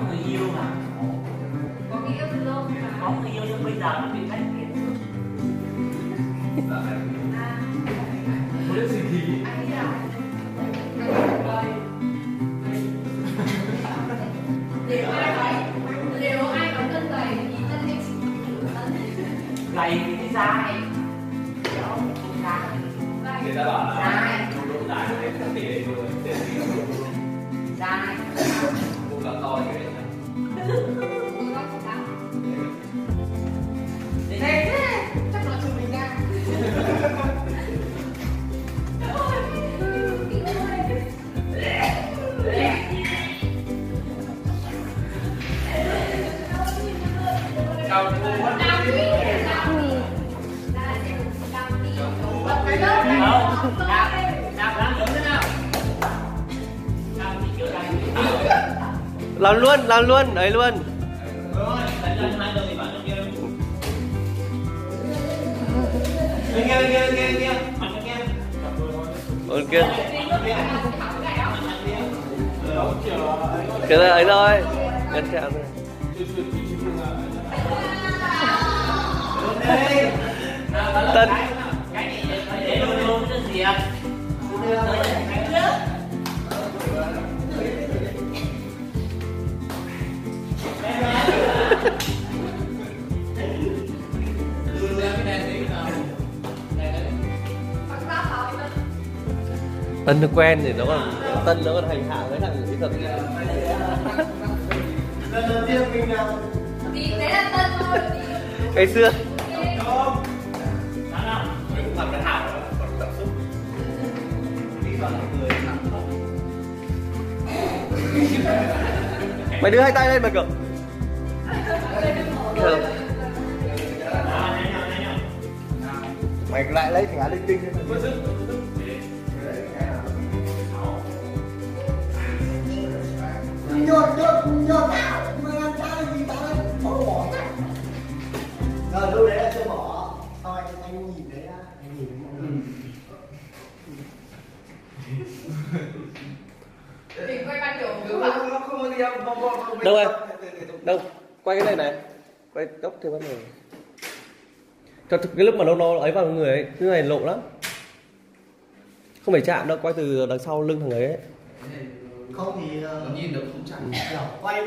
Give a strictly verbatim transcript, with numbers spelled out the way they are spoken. Có người yêu mà. Có người yêu từ lâu mà. Có người yêu nhưng bây giờ nó bị tách biệt. À, muốn được gì thì anh hiểu. Nếu ai nếu ai có chân dày thì chân mình dày thì cái da này. Không, không da. Người ta bảo là độ dài của em thì để để da này. Là to như thế. Thế thế, chắc là chúng mình ra. Chào cô Vân Nam. Làm luôn, làm luôn, đấy luôn. Bên kia. Cái này ấy thôi. Ngắt kẹo thôi. Tân. Tân nó quen thì nó còn Tân nó còn hành hạ với thằng kỹ thuật. Lần đầu tiên mình nào thì đấy là Tân thôi. Ngày xưa không mình cũng làm cái thảo còn cảm xúc đi vào người mày đưa hai tay lên mà cậu. Mày lại lấy thằng á linh tinh nhột nhột nhột nào mày làm trai gì tao bỏ bỏ đấy giờ đâu đấy là chưa bỏ thôi anh nhìn đấy á anh nhìn đấy quay ban kiểu cứ bảo nó không đi đâu vòng vòng vòng đâu đâu quay cái này này quay tóc thêm bắt đầu cho cái lúc mà nó nó ấy vào người ấy cái này lộ lắm không phải chạm đâu quay từ đằng sau lưng thằng ấy, ấy. Không thì nhìn được không chẳng hiểu quay